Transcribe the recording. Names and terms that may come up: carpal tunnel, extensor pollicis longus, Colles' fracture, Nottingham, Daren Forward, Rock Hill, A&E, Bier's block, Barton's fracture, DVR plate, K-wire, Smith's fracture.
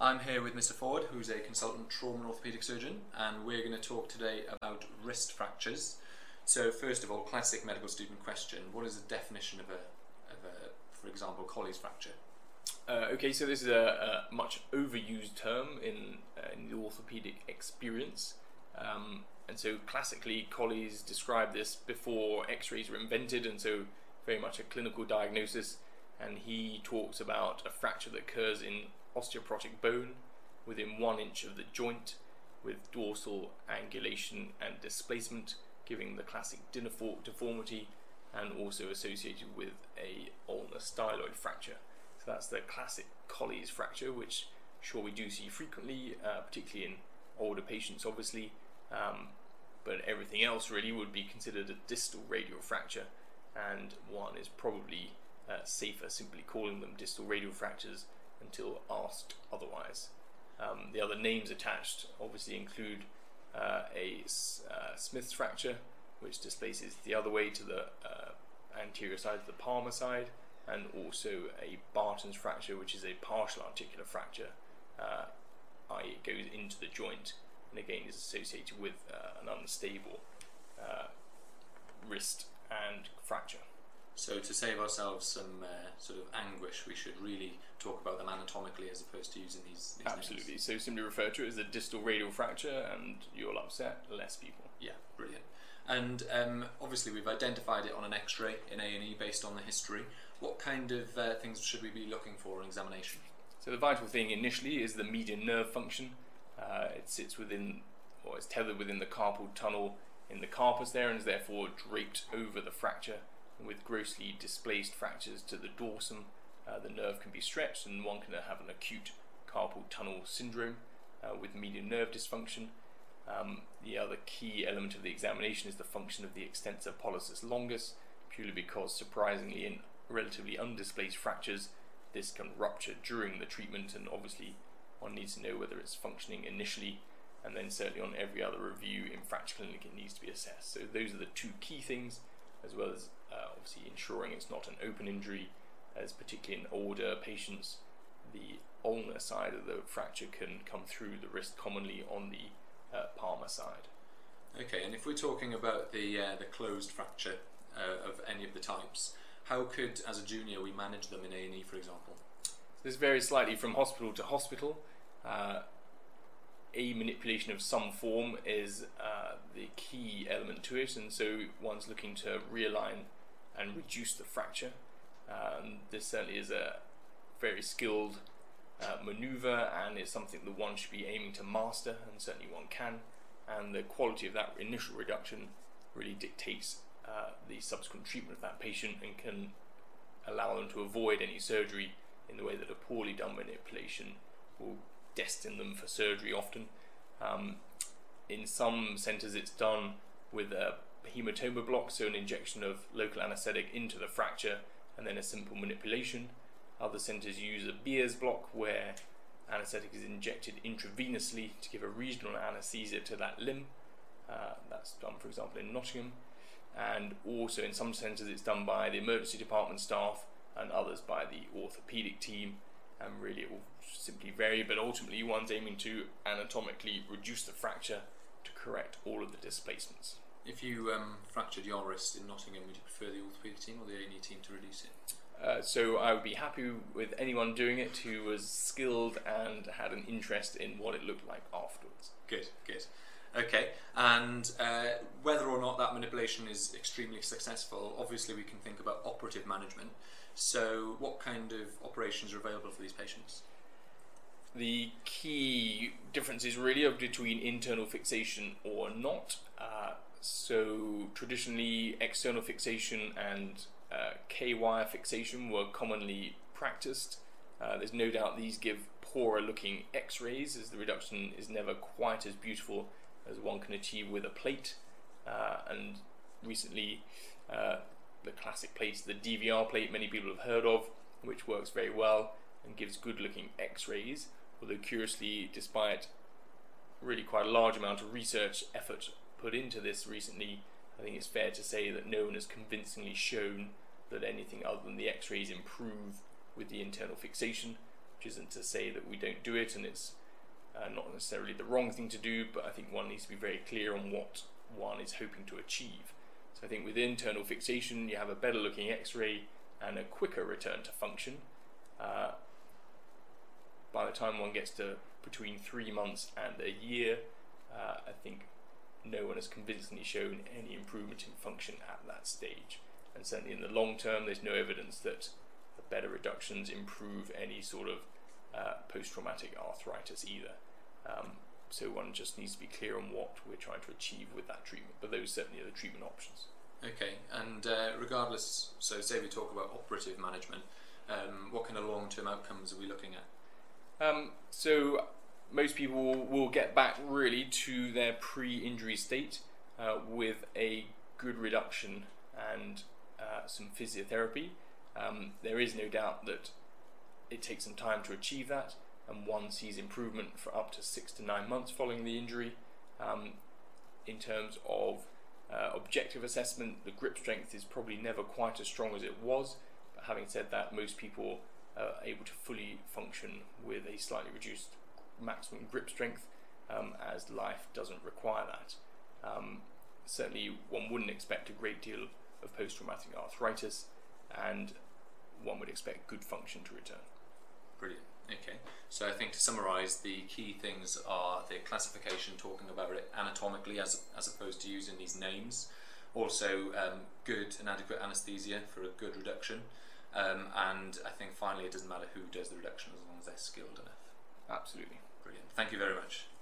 I'm here with Mr. Ford, who's a consultant trauma and orthopaedic surgeon, and we're going to talk today about wrist fractures. So first of all, classic medical student question, what is the definition of a for example, Colles' fracture? Okay, so this is a much overused term in the orthopaedic experience. And so classically, Colles described this before x-rays were invented, and so very much a clinical diagnosis. And he talks about a fracture that occurs in osteoporotic bone within 1 inch of the joint with dorsal angulation and displacement, giving the classic dinner fork deformity and also associated with a ulnar styloid fracture. So that's the classic Colles fracture, which sure we do see frequently, particularly in older patients obviously, but everything else really would be considered a distal radial fracture, and one is probably safer simply calling them distal radial fractures until asked otherwise. The other names attached obviously include a Smith's fracture, which displaces the other way to the anterior side, to the palmar side, and also a Barton's fracture, which is a partial articular fracture, i.e. it goes into the joint and again is associated with an unstable wrist and fracture. So to save ourselves some sort of anguish, we should really talk about them anatomically as opposed to using these absolutely names. So simply refer to it as a distal radial fracture and you'll upset less people. Yeah, brilliant. And obviously we've identified it on an x-ray in A&E based on the history. What kind of things should we be looking for in examination? So the vital thing initially is the median nerve function. It sits within, or is tethered within the carpal tunnel in the carpus there, and is therefore draped over the fracture. With grossly displaced fractures to the dorsum, the nerve can be stretched and one can have an acute carpal tunnel syndrome with median nerve dysfunction. The other key element of the examination is the function of the extensor pollicis longus, purely because surprisingly in relatively undisplaced fractures this can rupture during the treatment, and obviously one needs to know whether it's functioning initially, and then certainly on every other review in fracture clinic it needs to be assessed. So those are the two key things, as well as obviously ensuring it's not an open injury, as particularly in older patients the ulnar side of the fracture can come through the wrist, commonly on the palmar side. Okay, and if we're talking about the closed fracture of any of the types, how could, as a junior, we manage them in A&E, for example? So this varies slightly from hospital to hospital. A manipulation of some form is the key element to it, and so one's looking to realign and reduce the fracture. This certainly is a very skilled maneuver and is something that one should be aiming to master, and certainly one can, and the quality of that initial reduction really dictates the subsequent treatment of that patient and can allow them to avoid any surgery in the way that a poorly done manipulation will destine them for surgery often. In some centres it's done with a hematoma block, so an injection of local anaesthetic into the fracture and then a simple manipulation. Other centres use a Bier's block, where anaesthetic is injected intravenously to give a regional anaesthesia to that limb. That's done, for example, in Nottingham, and also in some centres it's done by the emergency department staff and others by the orthopaedic team, and really it will simply vary, but ultimately one's aiming to anatomically reduce the fracture to correct all of the displacements. If you fractured your wrist in Nottingham, would you prefer the orthopaedic team or the A&E team to reduce it? So I would be happy with anyone doing it who was skilled and had an interest in what it looked like afterwards. Good, good. Okay, and whether or not that manipulation is extremely successful, obviously we can think about operative management. So what kind of operations are available for these patients? The key differences really are between internal fixation or not. So traditionally external fixation and K-wire fixation were commonly practiced. There's no doubt these give poorer looking x-rays, as the reduction is never quite as beautiful as one can achieve with a plate, and recently the classic plates, the DVR plate, many people have heard of, which works very well and gives good looking x-rays, although curiously, despite really quite a large amount of research effort put into this recently, I think it's fair to say that no one has convincingly shown that anything other than the x-rays improve with the internal fixation. which isn't to say that we don't do it and it's not necessarily the wrong thing to do, but I think one needs to be very clear on what one is hoping to achieve. So I think with internal fixation you have a better looking x-ray and a quicker return to function. By the time one gets to between 3 months and a year, I think no one has convincingly shown any improvement in function at that stage. And certainly in the long term, there's no evidence that the better reductions improve any sort of post-traumatic arthritis either. So one just needs to be clear on what we're trying to achieve with that treatment, but those certainly are the treatment options. Okay, and regardless, so say we talk about operative management, what kind of long-term outcomes are we looking at? So most people will get back really to their pre-injury state with a good reduction and some physiotherapy. There is no doubt that it takes some time to achieve that, and one sees improvement for up to 6 to 9 months following the injury. In terms of objective assessment, the grip strength is probably never quite as strong as it was, but having said that, most people are able to fully function with a slightly reduced maximum grip strength, as life doesn't require that. Certainly one wouldn't expect a great deal of post-traumatic arthritis, and one would expect good function to return. Brilliant. Okay, so I think to summarise, the key things are the classification, talking about it anatomically as opposed to using these names, also good and adequate anaesthesia for a good reduction, and I think finally it doesn't matter who does the reduction as long as they're skilled enough. Absolutely. Brilliant. Thank you very much.